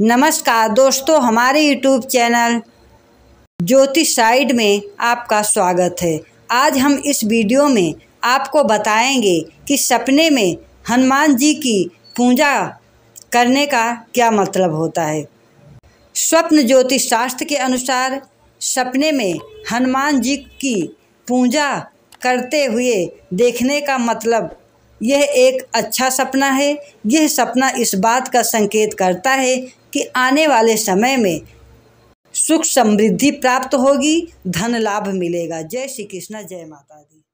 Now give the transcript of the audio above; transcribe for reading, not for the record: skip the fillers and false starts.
नमस्कार दोस्तों, हमारे YouTube चैनल ज्योतिष साइड में आपका स्वागत है। आज हम इस वीडियो में आपको बताएंगे कि सपने में हनुमान जी की पूजा करने का क्या मतलब होता है। स्वप्न ज्योतिष शास्त्र के अनुसार सपने में हनुमान जी की पूजा करते हुए देखने का मतलब यह एक अच्छा सपना है। यह सपना इस बात का संकेत करता है कि आने वाले समय में सुख समृद्धि प्राप्त होगी, धन लाभ मिलेगा। जय श्री कृष्ण, जय माता दी।